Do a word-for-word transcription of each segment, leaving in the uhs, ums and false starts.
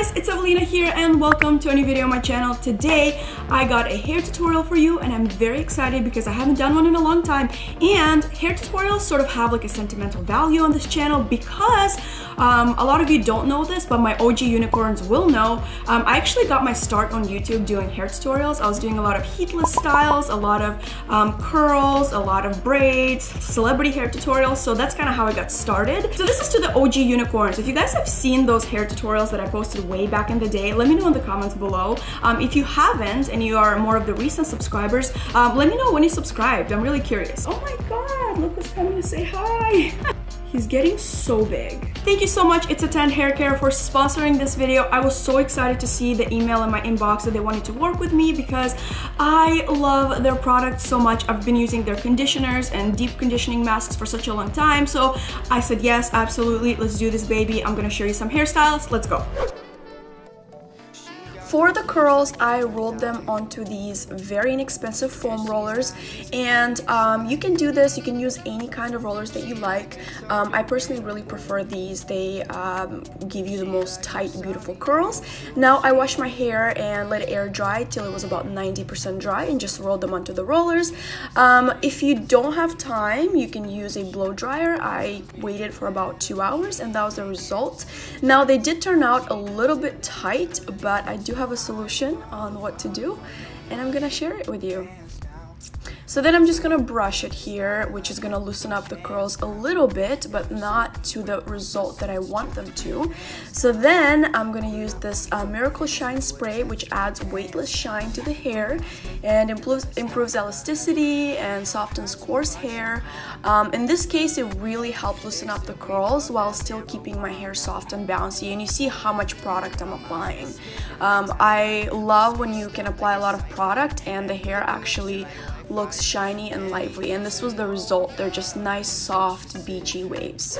guys, it's Evelina here and welcome to a new video on my channel. Today I got a hair tutorial for you and I'm very excited because I haven't done one in a long time, and hair tutorials sort of have like a sentimental value on this channel because um, a lot of you don't know this, but my O G unicorns will know. Um, I actually got my start on YouTube doing hair tutorials. I was doing a lot of heatless styles, a lot of um, curls, a lot of braids, celebrity hair tutorials, so that's kind of how I got started. So this is to the O G unicorns. If you guys have seen those hair tutorials that I posted way back in the day, let me know in the comments below. Um, if you haven't and you are more of the recent subscribers, um, let me know when you subscribed. I'm really curious. Oh my god, Lucas coming to say hi. He's getting so big. Thank you so much, It's a ten Hair Care, for sponsoring this video. I was so excited to see the email in my inbox that they wanted to work with me because I love their products so much. I've been using their conditioners and deep conditioning masks for such a long time. So I said, yes, absolutely. Let's do this, baby. I'm gonna show you some hairstyles. Let's go. For the curls, I rolled them onto these very inexpensive foam rollers, and um, you can do this, you can use any kind of rollers that you like. Um, I personally really prefer these. They um, give you the most tight, beautiful curls. Now I washed my hair and let it air dry till it was about ninety percent dry and just rolled them onto the rollers. Um, if you don't have time, you can use a blow dryer. I waited for about two hours and that was the result. Now they did turn out a little bit tight, but I do have have a solution on what to do and I'm gonna share it with you. So then I'm just gonna brush it here, which is gonna loosen up the curls a little bit, but not to the result that I want them to. So then I'm gonna use this uh, Miracle Shine Spray, which adds weightless shine to the hair and improves, improves elasticity and softens coarse hair. Um, in this case, it really helped loosen up the curls while still keeping my hair soft and bouncy, and you see how much product I'm applying. Um, I love when you can apply a lot of product and the hair actually looks shiny and lively, and this was the result. They're just nice, soft, beachy waves.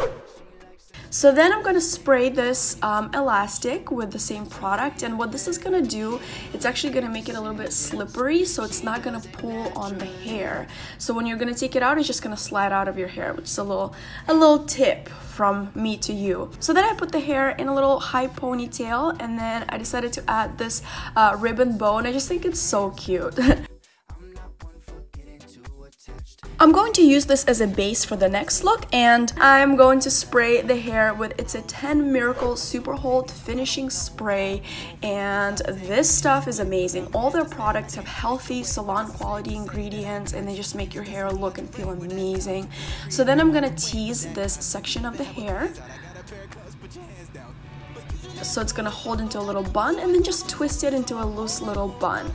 So then I'm gonna spray this um, elastic with the same product, and what this is gonna do, it's actually gonna make it a little bit slippery, so it's not gonna pull on the hair. So when you're gonna take it out, it's just gonna slide out of your hair, which is a little, a little tip from me to you. So then I put the hair in a little high ponytail, and then I decided to add this uh, ribbon bow, and I just think it's so cute. I'm going to use this as a base for the next look, and I'm going to spray the hair with It's a ten Miracle Super Hold Finishing Spray, and this stuff is amazing. All their products have healthy salon quality ingredients and they just make your hair look and feel amazing. So then I'm gonna tease this section of the hair. So it's gonna hold into a little bun and then just twist it into a loose little bun.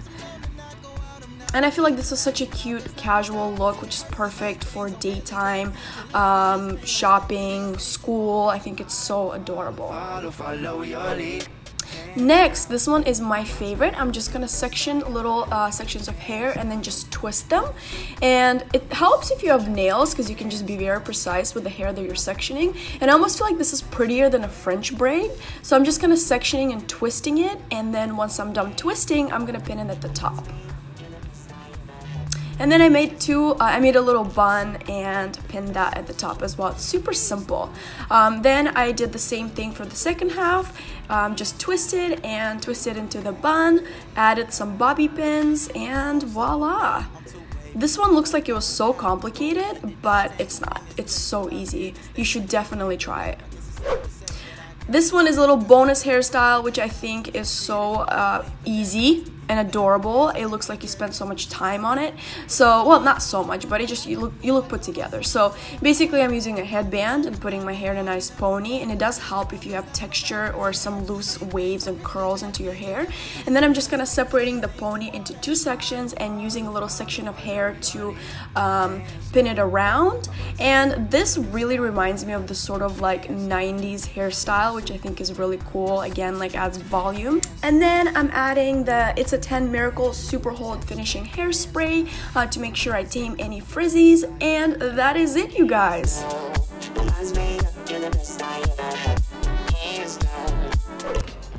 And I feel like this is such a cute, casual look, which is perfect for daytime, um, shopping, school. I think it's so adorable. Next, this one is my favorite. I'm just gonna section little uh, sections of hair and then just twist them. And it helps if you have nails because you can just be very precise with the hair that you're sectioning. And I almost feel like this is prettier than a French braid. So I'm just gonna sectioning and twisting it. And then once I'm done twisting, I'm gonna pin it at the top. And then I made two, uh, I made a little bun and pinned that at the top as well. It's super simple. Um, then I did the same thing for the second half, um, just twisted and twisted into the bun, added some bobby pins, and voila. This one looks like it was so complicated, but it's not. It's so easy. You should definitely try it. This one is a little bonus hairstyle, which I think is so uh, easy and adorable. It looks like you spent so much time on it. So, well, not so much, but it just, you look, you look put together. So basically I'm using a headband and putting my hair in a nice pony, and it does help if you have texture or some loose waves and curls into your hair. And then I'm just gonna separating the pony into two sections and using a little section of hair to um, pin it around. And this really reminds me of the sort of like nineties hairstyle, which I think is really cool. Again, like adds volume. And then I'm adding the It's a ten Miracle Super Hold Finishing Hairspray uh, to make sure I tame any frizzies, and that is it, you guys.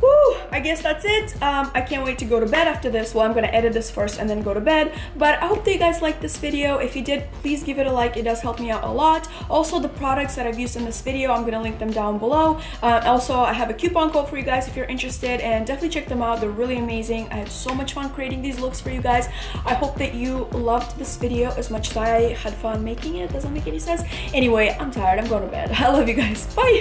Woo! I guess that's it. Um, I can't wait to go to bed after this. Well, I'm gonna edit this first and then go to bed. But I hope that you guys liked this video. If you did, please give it a like. It does help me out a lot. Also, the products that I've used in this video, I'm gonna link them down below. Uh, also, I have a coupon code for you guys if you're interested, and definitely check them out. They're really amazing. I had so much fun creating these looks for you guys. I hope that you loved this video as much as I had fun making it. Doesn't make any sense. Anyway, I'm tired. I'm going to bed. I love you guys. Bye!